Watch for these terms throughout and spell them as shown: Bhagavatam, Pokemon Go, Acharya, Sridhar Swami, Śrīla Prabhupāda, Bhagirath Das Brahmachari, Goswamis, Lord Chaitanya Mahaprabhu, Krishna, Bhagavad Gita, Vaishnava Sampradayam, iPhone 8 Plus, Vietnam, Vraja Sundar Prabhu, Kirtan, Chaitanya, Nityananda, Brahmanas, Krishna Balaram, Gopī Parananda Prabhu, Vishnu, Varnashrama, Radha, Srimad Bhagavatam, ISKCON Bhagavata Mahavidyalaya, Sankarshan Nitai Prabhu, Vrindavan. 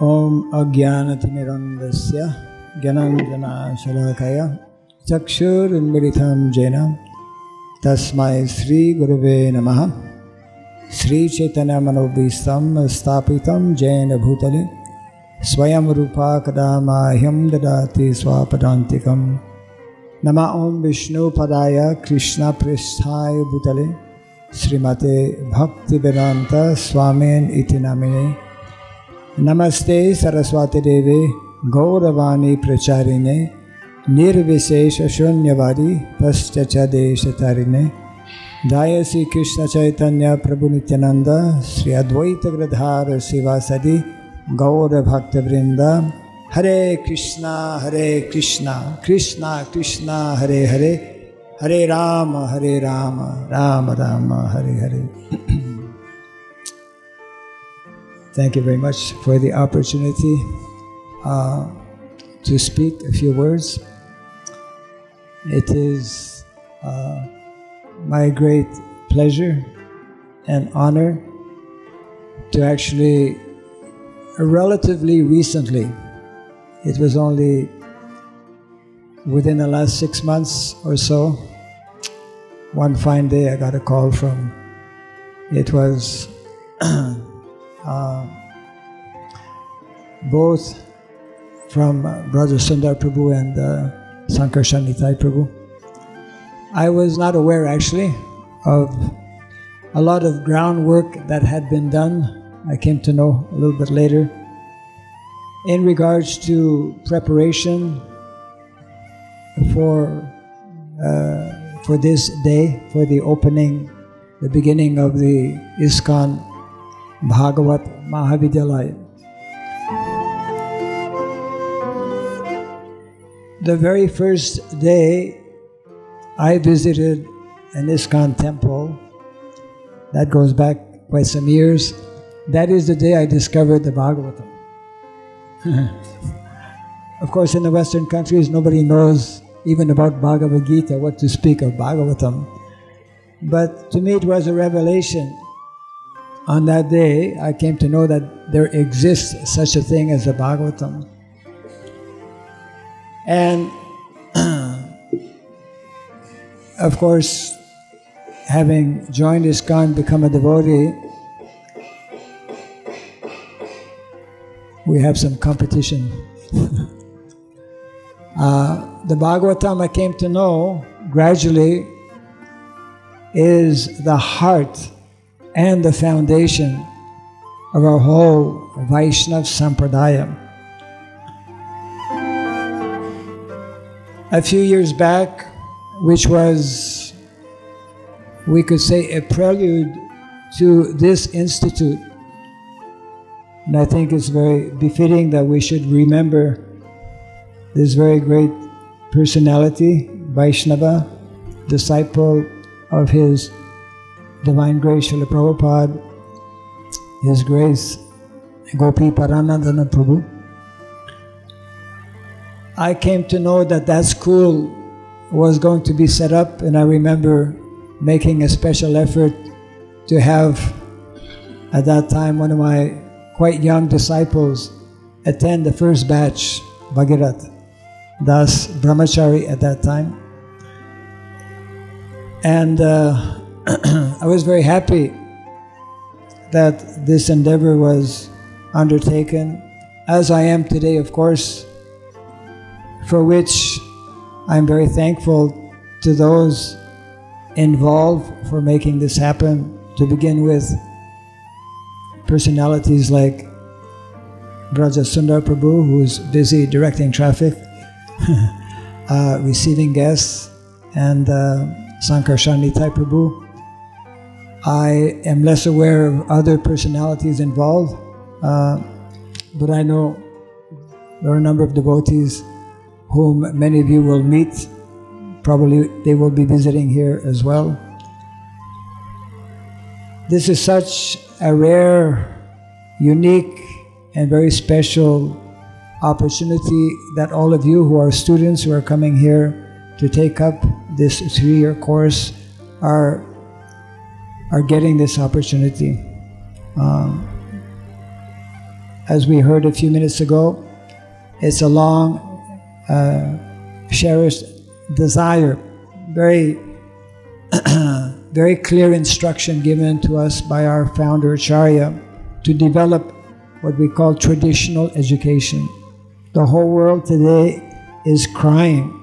Om Ajnanatirandasya Gyananjana Shalakaya Chakshur Miritam Jena Tasmai Sri Gurave Namaha Sri Chaitanya Manobhistam Stapitam Jena Bhutale Swayam Rupa Kadamahyam Dadati Swapadantikam Nama Om Vishnu Padaya Krishna Pristhaya Bhutale Srimate Bhakti Vedanta Swamin Itinamine Namaste Saraswati Devi Gauravani Pracharine Nirvishesha Shunyavadi Paschacha Deshatarine Dayasi Krishna Chaitanya Prabhu Nityananda Sri Advaita Gadhara Sivasadi Gaura Bhakta Vrinda Hare Krishna Hare Krishna Krishna Krishna Hare Hare Hare Rama, Hare Rama, Rama Rama, Hare Hare. Thank you very much for the opportunity to speak a few words. It is my great pleasure and honor to actually, relatively recently, it was only within the last 6 months or so, one fine day I got a call from, it was both from Vraja Sundar Prabhu and Sankarshan Nitai Prabhu. I was not aware actually of a lot of groundwork that had been done. I came to know a little bit later in regards to preparation for this day, for the opening, the beginning of the ISKCON Bhagavata Mahavidyalaya. The very first day I visited an ISKCON temple, that goes back quite some years. That is the day I discovered the Bhagavatam. Of course, in the Western countries, nobody knows even about Bhagavad Gita, what to speak of Bhagavatam. But to me it was a revelation. On that day, I came to know that there exists such a thing as the Bhagavatam. And of course, having joined ISKCON, become a devotee, we have some competition. The Bhagavatam, I came to know gradually, is the heart and the foundation of our whole Vaishnava Sampradayam. A few years back, which was, we could say, a prelude to this institute, and I think it's very befitting that we should remember this very great personality, Vaishnava, disciple of His Divine Grace Śrīla Prabhupāda, His Grace Gopī Parananda Prabhu. I came to know that that school was going to be set up, and I remember making a special effort to have, at that time, one of my quite young disciples attend the first batch, Bhagirath Das Brahmachari at that time. And I was very happy that this endeavor was undertaken, as I am today, of course, for which I'm very thankful to those involved for making this happen. To begin with, personalities like Vraja Sundar Prabhu, who is busy directing traffic, receiving guests, and Sankarshan Nitai Prabhu. I am less aware of other personalities involved, but I know there are a number of devotees whom many of you will meet. Probably they will be visiting here as well. This is such a rare, unique, and very special opportunity that all of you who are students who are coming here to take up this 3-year course are getting this opportunity. as we heard a few minutes ago, it's a long, cherished desire, very, very clear instruction given to us by our founder Acharya to develop what we call traditional education. The whole world today is crying.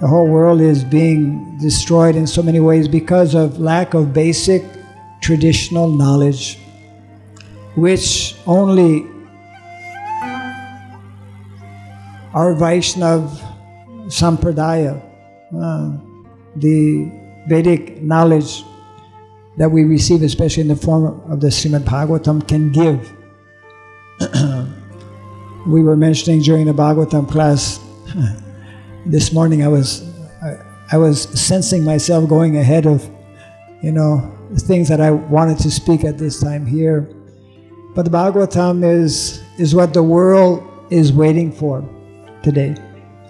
The whole world is being destroyed in so many ways because of lack of basic traditional knowledge, which only our Vaishnava Sampradaya, the Vedic knowledge that we receive, especially in the form of the Srimad Bhagavatam, can give. We were mentioning during the Bhagavatam class this morning, I was sensing myself going ahead of, you know, things that I wanted to speak at this time here. But the Bhagavatam is what the world is waiting for today,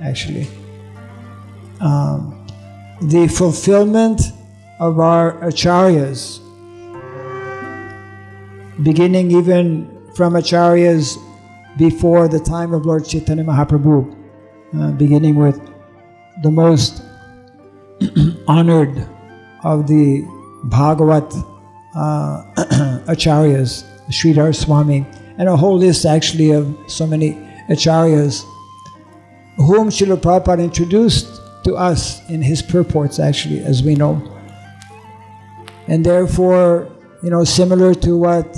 actually. The fulfillment of our Acharyas, beginning even from Acharyas before the time of Lord Chaitanya Mahaprabhu, beginning with the most honored of the Bhagavat Acharyas, Sridhar Swami, and a whole list actually of so many Acharyas whom Śrīla Prabhupāda introduced to us in his purports, actually, as we know. And therefore, you know, similar to what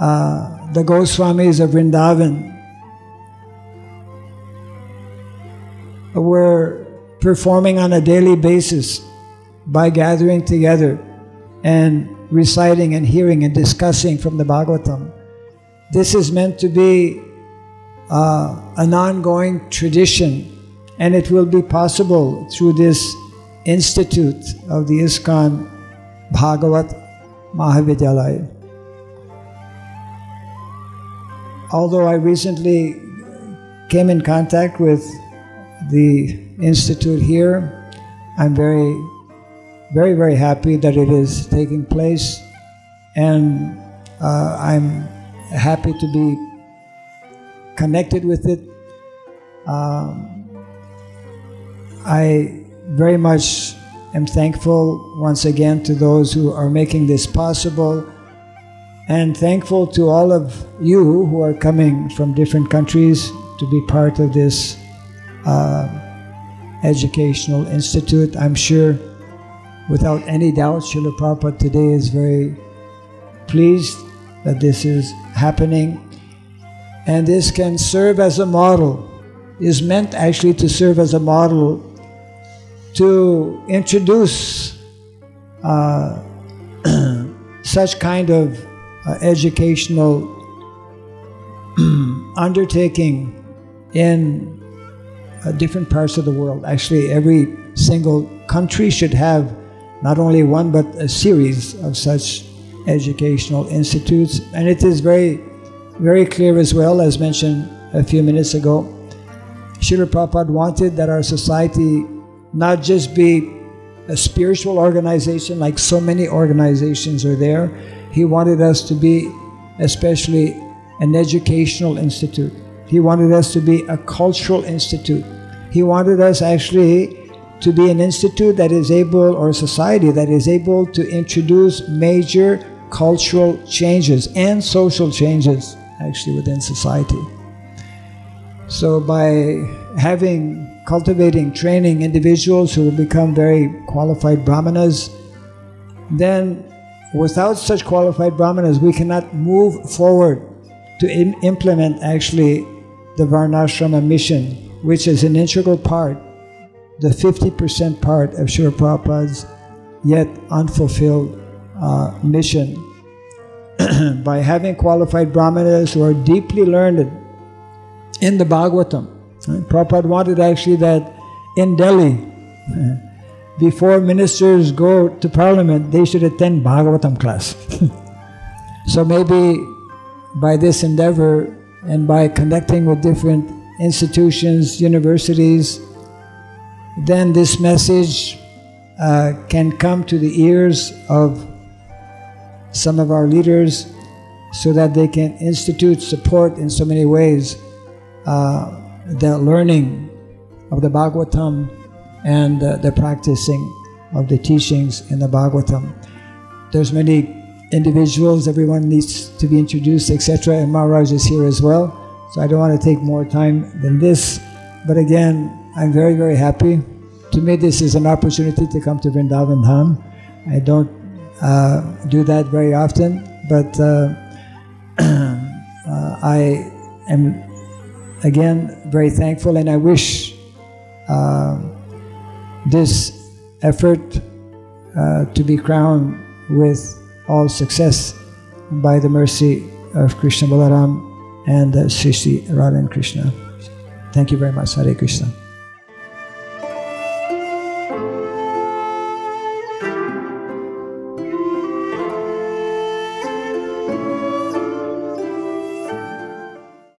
the Goswamis of Vrindavan were performing on a daily basis by gathering together and reciting and hearing and discussing from the Bhagavatam. This is meant to be an ongoing tradition, and it will be possible through this institute of the ISKCON Bhagavata Mahavidyalaya. Although I recently came in contact with the institute here, I'm very, very happy that it is taking place, and I'm happy to be connected with it. I very much am thankful once again to those who are making this possible, and thankful to all of you who are coming from different countries to be part of this educational institute. I'm sure, without any doubt, Śrīla Prabhupada today is very pleased that this is happening. And this can serve as a model, is meant actually to serve as a model to introduce such kind of educational undertaking in different parts of the world. Actually, every single country should have not only one but a series of such educational institutes. And it is very, very clear as well, as mentioned a few minutes ago, Śrīla Prabhupada wanted that our society not just be a spiritual organization like so many organizations are there. He wanted us to be especially an educational institute. He wanted us to be a cultural institute. He wanted us actually to be an institute that is able, or a society that is able, to introduce major cultural changes and social changes actually within society. So by cultivating, training individuals who will become very qualified brahmanas, then without such qualified brahmanas, we cannot move forward to implement actually the Varnashrama mission, which is an integral part, the 50% part of Śrīla Prabhupada's yet unfulfilled mission. By having qualified brahmanas who are deeply learned in the Bhagavatam. Prabhupada wanted actually that in Delhi, before ministers go to parliament, they should attend Bhagavatam class. So maybe by this endeavor and by connecting with different institutions, universities, then this message can come to the ears of some of our leaders, so that they can institute support in so many ways the learning of the Bhagavatam and the practicing of the teachings in the Bhagavatam. There's many individuals, everyone needs to be introduced, etc. And Maharaj is here as well. So I don't want to take more time than this. But again, I'm very, very happy. To me, this is an opportunity to come to Vrindavan Dham. I don't do that very often, but I am, again, very thankful, and I wish this effort to be crowned with all success by the mercy of Krishna Balaram and Sri Radha and Krishna. Thank you very much. Hare Krishna.